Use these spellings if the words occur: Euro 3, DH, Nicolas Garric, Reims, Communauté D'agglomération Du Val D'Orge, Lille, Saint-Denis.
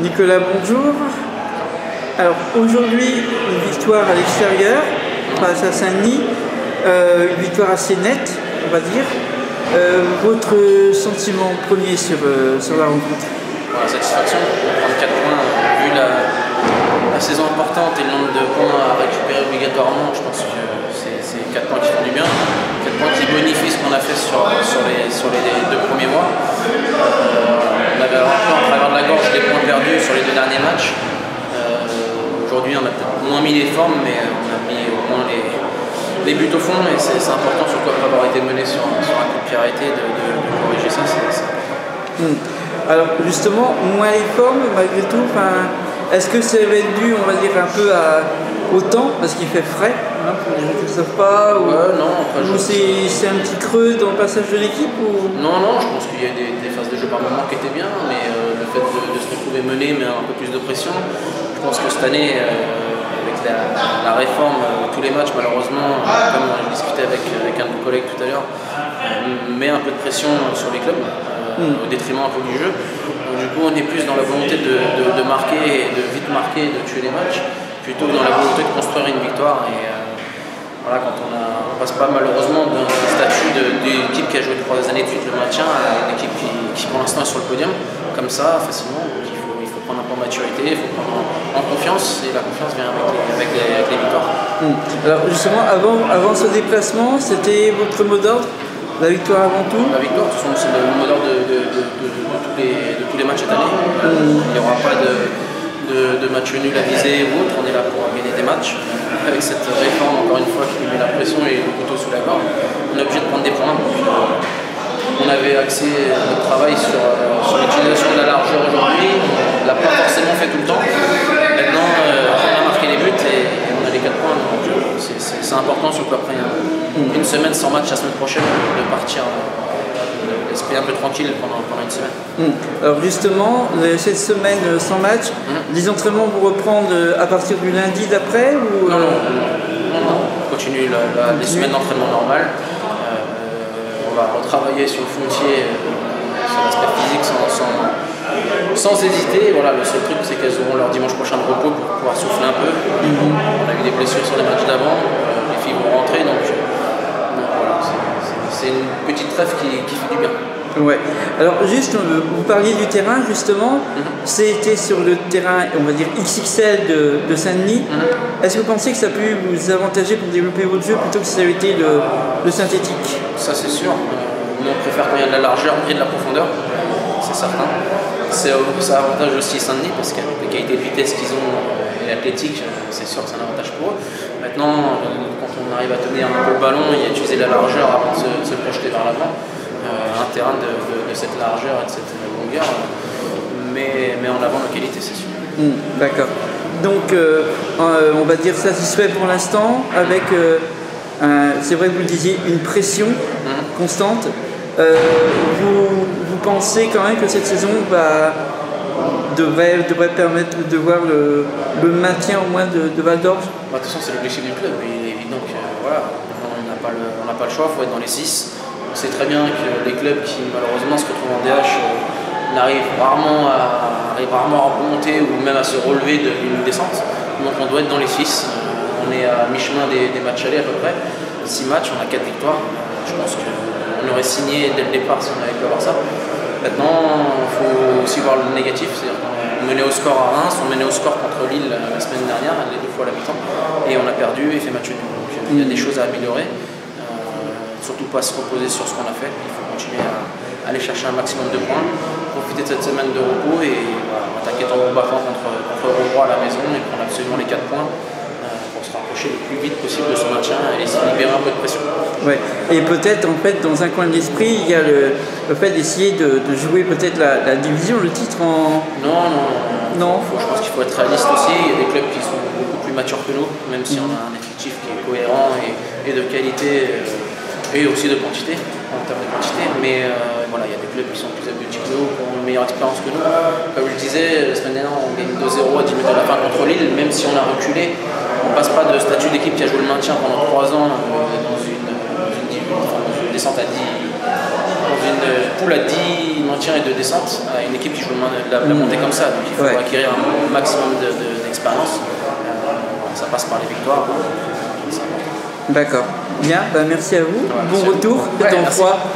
Nicolas, bonjour. Alors aujourd'hui, une victoire à l'extérieur, face à Saint-Denis, une victoire assez nette, on va dire. Votre sentiment premier sur la rencontre? Voilà, satisfaction, 34 points, vu la saison importante et le nombre de points à récupérer obligatoirement, je pense que c'est 4 points qui font du bien, 4 points qui bonifient ce qu'on a fait sur les deux premiers mois. On avait rentré en travers de la gorge des points perdus sur les deux derniers matchs. Aujourd'hui, on a peut-être moins mis les formes, mais on a mis au moins les buts au fond, et c'est important, surtout après avoir été mené sur un coup de pied arrêté, de corriger ça. Alors justement, moins les formes, malgré tout, est-ce que ça va être dû, on va dire, un peu au temps, parce qu'il fait frais, hein, pour les gens qui ne savent pas, ou c'est un petit creux dans le passage de l'équipe ou... Non, je pense qu'il y a des phases de jeu par moment qui étaient bien, mais le fait de se retrouver mené met un peu plus de pression. Je pense que cette année, avec la réforme, tous les matchs, malheureusement, comme on discutait avec un de nos collègues tout à l'heure, met un peu de pression sur les clubs, au détriment un peu du jeu. Donc, du coup, on est plus dans la volonté de marquer, de vite marquer, de tuer les matchs, plutôt que dans la volonté de construire une victoire. Et voilà, quand on passe pas malheureusement d'un statut d'équipe qui a joué 3 années de suite le maintien à une équipe qui pour l'instant est sur le podium, comme ça, facilement. Il faut prendre un peu en maturité, il faut prendre en confiance, et la confiance vient avec les victoires. Alors justement, avant ce déplacement, c'était votre mot d'ordre? La victoire avant tout? La victoire, c'est le mot d'ordre de tous les matchs cette année. Il n'y aura pas de match nul à viser ou autre, on est là pour gagner des matchs. Avec cette réforme, encore une fois, qui met la pression et le couteau sous la gorge, on est obligé de prendre des points. Donc, on avait axé notre travail sur l'utilisation de la largeur aujourd'hui, on ne l'a pas forcément fait tout le temps. Maintenant, on a marqué les buts et on a les 4 points, donc c'est important, surtout après une semaine sans match la semaine prochaine, de partir, d'espérer un peu tranquille pendant une semaine. Alors justement, cette semaine sans match, les entraînements vont reprendre à partir du lundi d'après ou... Non, on continue les semaines d'entraînement normales. On va retravailler sur le foncier, sur l'aspect physique sans hésiter. Voilà, le seul truc, c'est qu'elles auront leur dimanche prochain de repos pour pouvoir souffler un peu. On a eu des blessures sur les matchs d'avant, les filles vont rentrer, donc voilà, c'est une petite trêve qui fait du bien. Ouais. Alors juste, vous parliez du terrain justement, c'était sur le terrain, on va dire XXL de Saint-Denis. Est-ce que vous pensez que ça a pu vous avantager pour développer votre jeu plutôt que si ça avait été le synthétique? Ça c'est sûr, nous on préfère quand il y a de la largeur et de la profondeur, c'est certain. Ça avantage aussi Saint-Denis parce qu'avec les qualités de vitesse qu'ils ont et l'athlétique, c'est sûr que c'est un avantage pour eux. Maintenant, quand on arrive à tenir un peu le ballon et à utiliser la largeur avant de se projeter vers l'avant, un terrain de cette largeur et de cette longueur, mais en avant la qualité, c'est sûr. D'accord. Donc, on va dire satisfait pour l'instant, avec, c'est vrai que vous le disiez, une pression constante. Vous pensez quand même que cette saison devrait permettre de voir le maintien au moins de Val d'Orge? De toute façon, c'est l'objectif du club, et donc voilà, on n'a pas le choix, il faut être dans les 6. On sait très bien que les clubs qui malheureusement se retrouvent en DH arrivent rarement à remonter ou même à se relever d'une descente. Donc on doit être dans les 6. On est à mi-chemin des matchs allés à peu près. 6 matchs, on a 4 victoires. Je pense qu'on aurait signé dès le départ si on avait pu avoir ça. Maintenant, il faut aussi voir le négatif. C'est-à-dire qu'on menait au score à Reims, on menait au score contre Lille la semaine dernière, les 2 fois à la mi-temps. Et on a perdu et fait match nul. Donc il y a des choses à améliorer. Surtout pas se reposer sur ce qu'on a fait, il faut continuer à aller chercher un maximum de points, profiter de cette semaine de repos et attaquer en battant contre Euro 3 à la maison et prendre absolument les 4 points pour se rapprocher le plus vite possible de son maintien et se libérer un peu de pression. Ouais. Et peut-être en fait dans un coin de l'esprit, il y a le fait d'essayer de jouer peut-être la division, le titre en... Non. Je pense qu'il faut être réaliste aussi, il y a des clubs qui sont beaucoup plus matures que nous, même si on a un effectif qui est cohérent et de qualité. Et aussi de quantité, en termes de quantité, mais voilà, il y a des clubs qui sont plus aboutis que nous, qui ont une meilleure expérience que nous. Comme je le disais, la semaine dernière, on gagne 2-0 à 10 minutes de la fin contre Lille, même si on a reculé, on ne passe pas de statut d'équipe qui a joué le maintien pendant 3 ans dans une descente à 10 on vient de poule à 10 maintiens et 2 descentes, une équipe qui joue la montée comme ça, donc il faut acquérir un maximum d'expérience. Ça passe par les victoires. D'accord. Bien, bah merci à vous. Bon retour, temps froid.